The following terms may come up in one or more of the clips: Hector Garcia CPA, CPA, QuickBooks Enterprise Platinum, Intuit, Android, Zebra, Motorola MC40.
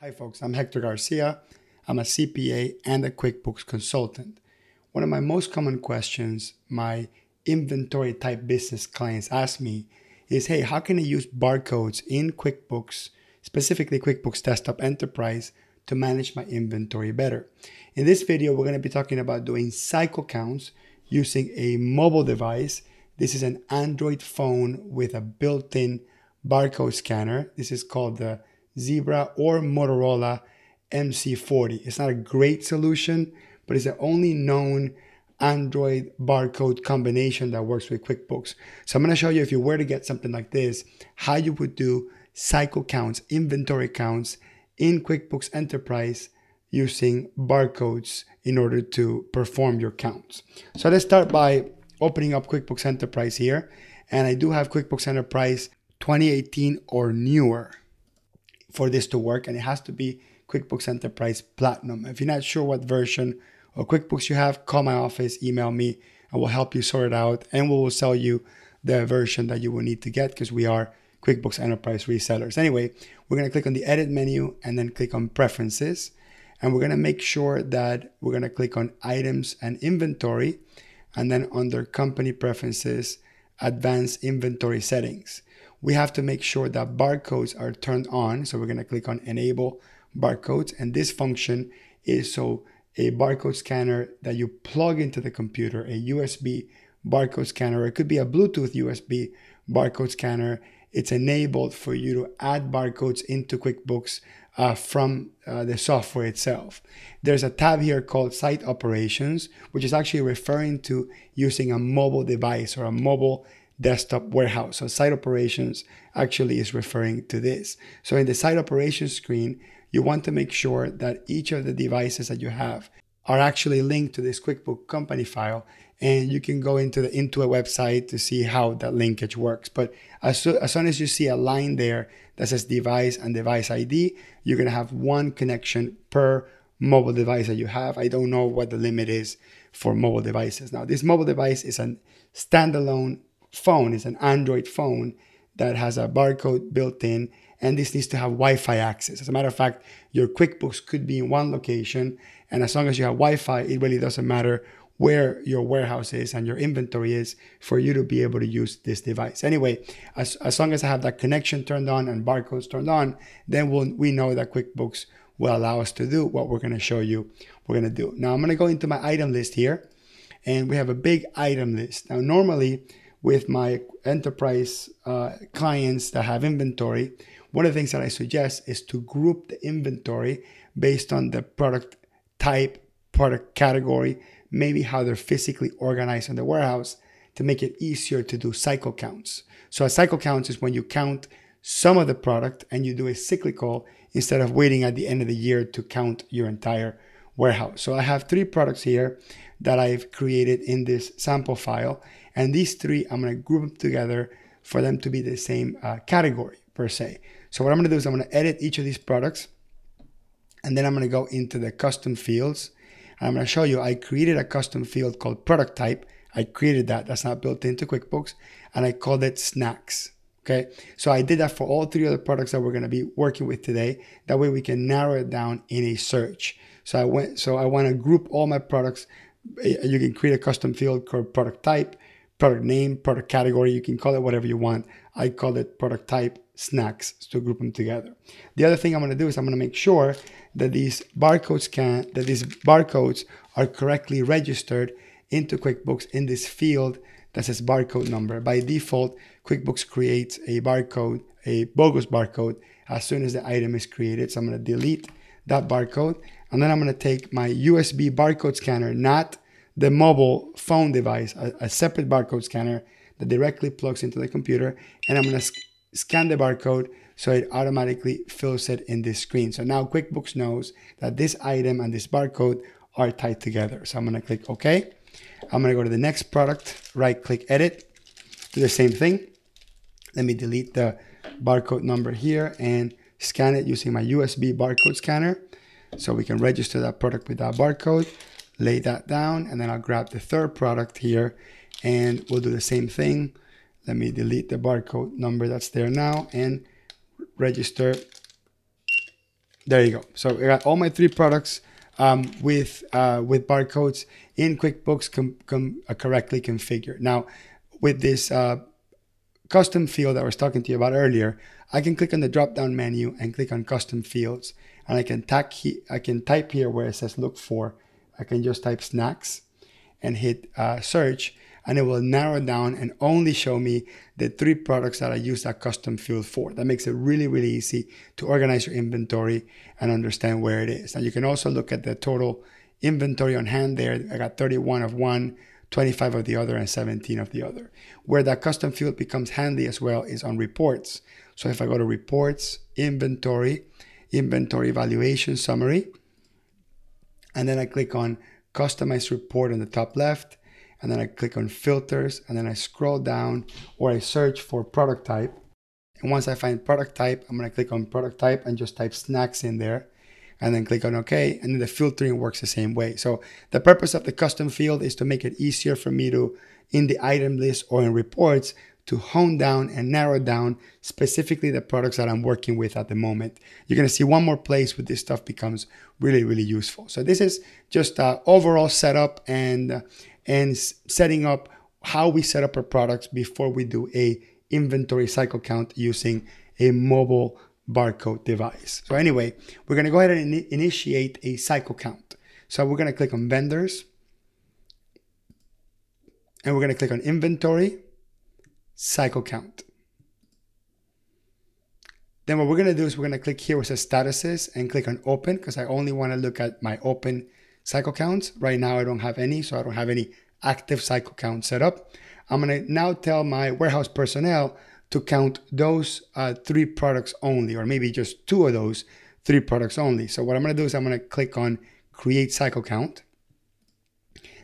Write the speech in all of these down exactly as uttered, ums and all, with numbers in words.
Hi folks, I'm Hector Garcia. I'm a C P A and a QuickBooks consultant. One of my most common questions my inventory type business clients ask me is, hey, how can I use barcodes in QuickBooks, specifically QuickBooks Desktop Enterprise, to manage my inventory better? In this video, we're going to be talking about doing cycle counts using a mobile device. This is an Android phone with a built-in barcode scanner. This is called the Zebra or Motorola M C forty. It's not a great solution, but it's the only known Android barcode combination that works with QuickBooks. So I'm going to show you, if you were to get something like this, how you would do cycle counts, inventory counts in QuickBooks Enterprise using barcodes in order to perform your counts. So let's start by opening up QuickBooks Enterprise here. And I do have QuickBooks Enterprise twenty eighteen or newer for this to work, and it has to be QuickBooks Enterprise Platinum. If you're not sure what version or QuickBooks you have, call my office, email me, and we'll help you sort it out, and we will sell you the version that you will need to get, because we are QuickBooks Enterprise resellers. Anyway, we're gonna click on the edit menu and then click on preferences, and we're gonna make sure that we're gonna click on items and inventory, and then under company preferences, advanced inventory settings. We have to make sure that barcodes are turned on. So we're going to click on enable barcodes. And this function is so a barcode scanner that you plug into the computer, a U S B barcode scanner, or it could be a Bluetooth U S B barcode scanner. It's enabled for you to add barcodes into QuickBooks uh, from uh, the software itself. There's a tab here called Site Operations, which is actually referring to using a mobile device or a mobile desktop warehouse. So Site Operations actually is referring to this. So in the Site Operations screen, you want to make sure that each of the devices that you have are actually linked to this QuickBooks company file, and you can go into the Intuit website to see how that linkage works. But as, so, as soon as you see a line there that says device and device I D, you're going to have one connection per mobile device that you have. I don't know what the limit is for mobile devices. Now, this mobile device is a standalone phone. It's an Android phone that has a barcode built in, and this needs to have Wi-Fi access. As a matter of fact, your QuickBooks could be in one location, and as long as you have Wi-Fi, it really doesn't matter where your warehouse is and your inventory is for you to be able to use this device. Anyway, as, as long as I have that connection turned on and barcodes turned on, then we'll, we know that QuickBooks will allow us to do what we're going to show you we're going to do. Now, I'm going to go into my item list here, and we have a big item list. Now, normally, with my enterprise uh, clients that have inventory, one of the things that I suggest is to group the inventory based on the product type, product category, maybe how they're physically organized in the warehouse, to make it easier to do cycle counts. So a cycle count is when you count some of the product and you do a cyclical instead of waiting at the end of the year to count your entire warehouse. So I have three products here that I've created in this sample file, and these three I'm going to group them together for them to be the same uh, category per se. So what I'm going to do is I'm going to edit each of these products, and then I'm going to go into the custom fields, and I'm going to show you I created a custom field called product type. I created that, that's not built into QuickBooks, and I called it snacks. Okay, so I did that for all three of the products that we're going to be working with today. That way we can narrow it down in a search. So I went. So I want to group all my products. You can create a custom field called product type, product name, product category. You can call it whatever you want. I call it product type snacks to group them together. The other thing I'm going to do is I'm going to make sure that these barcodes can that these barcodes are correctly registered into QuickBooks in this field that says barcode number. By default, QuickBooks creates a barcode, a bogus barcode, as soon as the item is created. So I'm going to delete that barcode, and then I'm going to take my U S B barcode scanner, not the mobile phone device, a, a separate barcode scanner that directly plugs into the computer, and I'm going to sc scan the barcode so it automatically fills it in this screen. So now QuickBooks knows that this item and this barcode are tied together. So I'm going to click OK. I'm going to go to the next product, right click edit, do the same thing. Let me delete the barcode number here and scan it using my U S B barcode scanner, so we can register that product with that barcode. Lay that down, and then I'll grab the third product here, and we'll do the same thing. Let me delete the barcode number that's there now and register there you go. So I got all my three products um, with uh, with barcodes in QuickBooks com com uh, correctly configured. Now, with this uh, custom field that I was talking to you about earlier, I can click on the drop-down menu and click on custom fields, and I can tack he I can type here where it says look for. I can just type snacks and hit uh, search, and it will narrow down and only show me the three products that I use that custom field for. That makes it really, really easy to organize your inventory and understand where it is. And you can also look at the total inventory on hand there. I got thirty-one of one, twenty-five of the other, and seventeen of the other. Where that custom field becomes handy as well is on reports. So if I go to reports, inventory, inventory valuation summary, and then I click on customize report on the top left, and then I click on filters, and then I scroll down or I search for product type. And once I find product type, I'm gonna click on product type and just type snacks in there and then click on okay. And then the filtering works the same way. So the purpose of the custom field is to make it easier for me to, in the item list or in reports, to hone down and narrow down specifically the products that I'm working with at the moment. You're gonna see one more place where this stuff becomes really, really useful. So this is just uh, overall setup and uh, and setting up how we set up our products before we do a inventory cycle count using a mobile barcode device. So anyway, we're gonna go ahead and in initiate a cycle count. So we're gonna click on vendors, and we're gonna click on inventory, cycle count. Then what we're gonna do is we're gonna click here where it says statuses and click on open, because I only wanna look at my open cycle counts. Right now I don't have any, so I don't have any active cycle count set up. I'm gonna now tell my warehouse personnel to count those uh, three products only, or maybe just two of those three products only. So what I'm gonna do is I'm gonna click on create cycle count.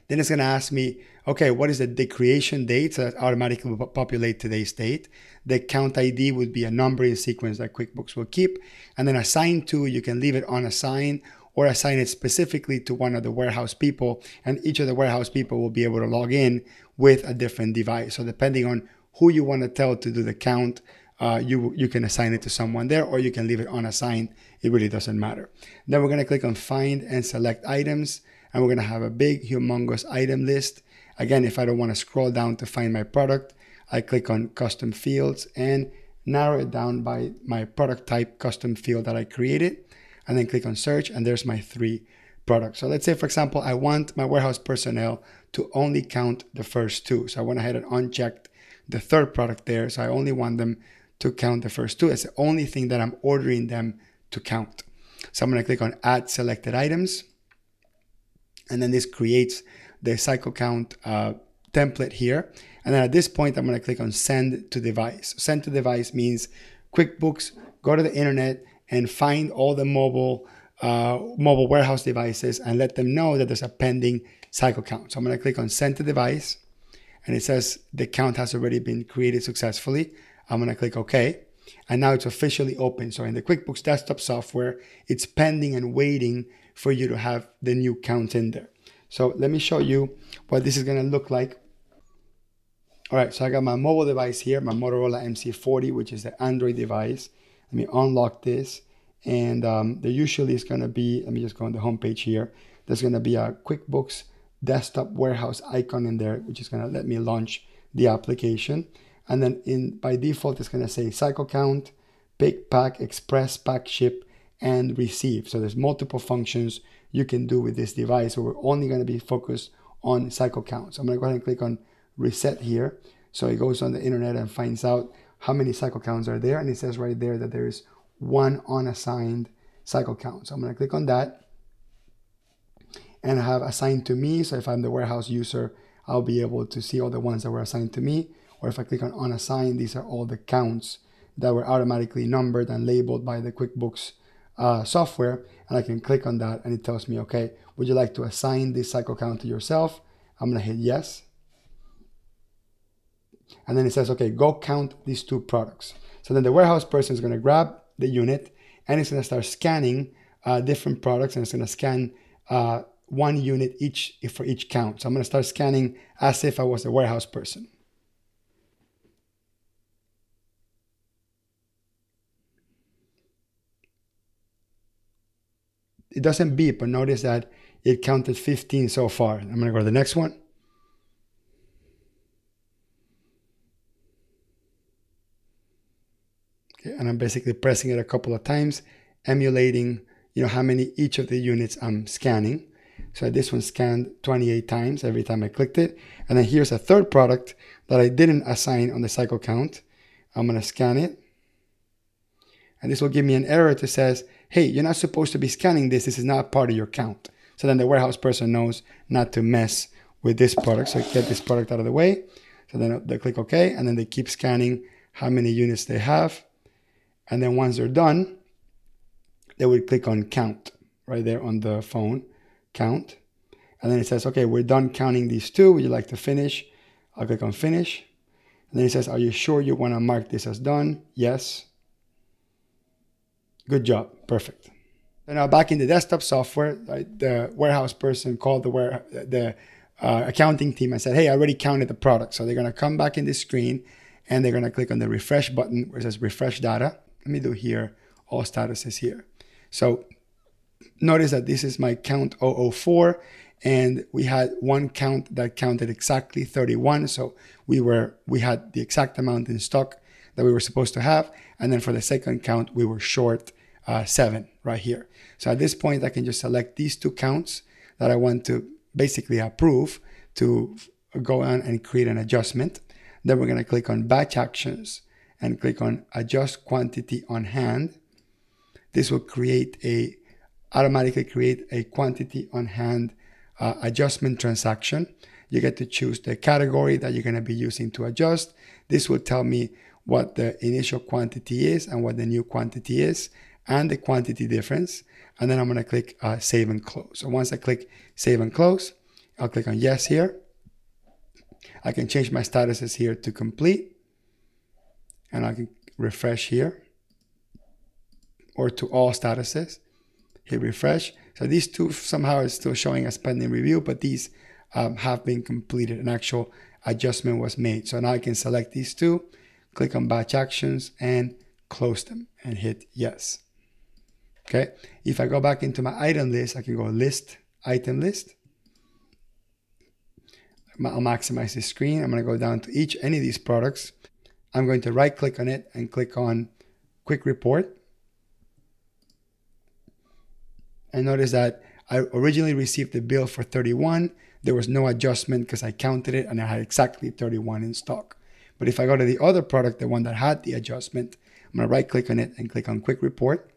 Then it's gonna ask me, okay, what is the, the creation date? So that automatically will populate today's date. The count I D would be a number in sequence that QuickBooks will keep. And then assign to, you can leave it unassigned, or assign it specifically to one of the warehouse people, and each of the warehouse people will be able to log in with a different device. So depending on who you want to tell to do the count, uh, you, you can assign it to someone there, or you can leave it unassigned. It really doesn't matter. Then we're going to click on find and select items, and we're going to have a big humongous item list. Again, if I don't want to scroll down to find my product, I click on custom fields and narrow it down by my product type custom field that I created, and then click on search, and there's my three products. So let's say, for example, I want my warehouse personnel to only count the first two. So I went ahead and unchecked the third product there. So I only want them to count the first two. It's the only thing that I'm ordering them to count. So I'm gonna click on add selected items. And then this creates the cycle count uh, template here. And then at this point, I'm gonna click on send to device. Send to device means QuickBooks, go to the internet, and find all the mobile uh, mobile warehouse devices and let them know that there's a pending cycle count. So I'm gonna click on send to device, and it says the count has already been created successfully. I'm gonna click okay, and now it's officially open. So in the QuickBooks desktop software, it's pending and waiting for you to have the new count in there. So let me show you what this is gonna look like. All right, so I got my mobile device here, my Motorola M C forty, which is the Android device. Let me unlock this, and um, there usually is gonna be, let me just go on the homepage here, there's gonna be a QuickBooks desktop warehouse icon in there, which is gonna let me launch the application. And then in by default, it's gonna say cycle count, pick, pack, express, pack, ship, and receive. So there's multiple functions you can do with this device, so we're only gonna be focused on cycle count. So I'm gonna go ahead and click on reset here. So it goes on the internet and finds out how many cycle counts are there, and it says right there that there is one unassigned cycle count. So I'm gonna click on that and have assigned to me. So if I'm the warehouse user, I'll be able to see all the ones that were assigned to me, or if I click on unassigned, these are all the counts that were automatically numbered and labeled by the QuickBooks uh, software, and I can click on that and it tells me, okay, would you like to assign this cycle count to yourself? I'm gonna hit yes. And then it says, okay, go count these two products. So then the warehouse person is going to grab the unit, and it's going to start scanning uh, different products, and it's going to scan uh, one unit each for each count. So I'm going to start scanning as if I was the warehouse person. it doesn't beep, but notice that it counted fifteen so far. I'm gonna go to the next one. Okay, and I'm basically pressing it a couple of times, emulating, you know, how many each of the units I'm scanning. So this one scanned twenty-eight times every time I clicked it. And then here's a third product that I didn't assign on the cycle count. I'm gonna scan it. And this will give me an error that says, hey, you're not supposed to be scanning this. This is not part of your count. So then the warehouse person knows not to mess with this product. So get this product out of the way. So then they click OK, and then they keep scanning how many units they have. And then once they're done, they would click on count right there on the phone, count. And then it says, okay, we're done counting these two. Would you like to finish? I'll click on finish. And then it says, are you sure you want to mark this as done? Yes. Good job. Perfect. So now back in the desktop software, the warehouse person called the, ware the uh, accounting team and said, hey, I already counted the product. So they're going to come back in this screen and they're going to click on the refresh button where it says refresh data. Let me do here, all statuses here. So notice that this is my count zero zero four, and we had one count that counted exactly thirty-one. So we were, we had the exact amount in stock that we were supposed to have. And then for the second count, we were short uh, seven right here. So at this point, I can just select these two counts that I want to basically approve to go on and create an adjustment. Then we're going to click on batch actions and click on adjust quantity on hand. This will create a, automatically create a quantity on hand uh, adjustment transaction. You get to choose the category that you're going to be using to adjust. This will tell me what the initial quantity is and what the new quantity is and the quantity difference. And then I'm going to click uh, save and close. So once I click save and close, I'll click on yes here. I can change my statuses here to complete, and I can refresh here or to all statuses. Hit refresh. So these two somehow is still showing as pending review, but these um, have been completed. An actual adjustment was made. So now I can select these two, click on batch actions and close them and hit yes. Okay. If I go back into my item list, I can go list, item list. I'll maximize the screen. I'm going to go down to each, any of these products. I'm going to right click on it and click on quick report. And notice that I originally received the bill for thirty-one. There was no adjustment because I counted it and I had exactly thirty-one in stock. But if I go to the other product, the one that had the adjustment, I'm going to right click on it and click on quick report.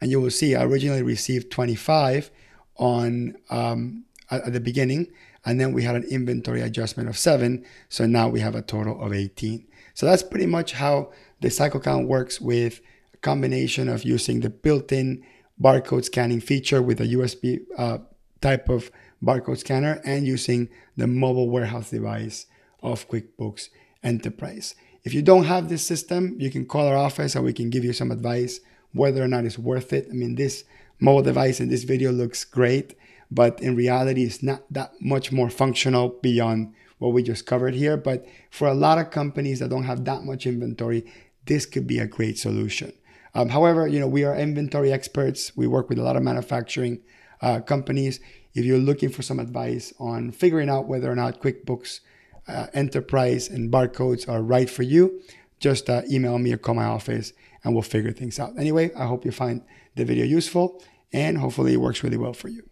And you will see I originally received twenty-five on um, at, at the beginning. And then we had an inventory adjustment of seven. So now we have a total of eighteen. So that's pretty much how the cycle count works, with a combination of using the built-in barcode scanning feature with a U S B uh, type of barcode scanner and using the mobile warehouse device of QuickBooks Enterprise. If you don't have this system, you can call our office and we can give you some advice whether or not it's worth it. I mean, this mobile device in this video looks great, but in reality, it's not that much more functional beyond what we just covered here. But for a lot of companies that don't have that much inventory, this could be a great solution. Um, however, you know, we are inventory experts. We work with a lot of manufacturing uh, companies. If you're looking for some advice on figuring out whether or not QuickBooks uh, Enterprise and barcodes are right for you, just uh, email me or call my office and we'll figure things out. Anyway, I hope you find the video useful and hopefully it works really well for you.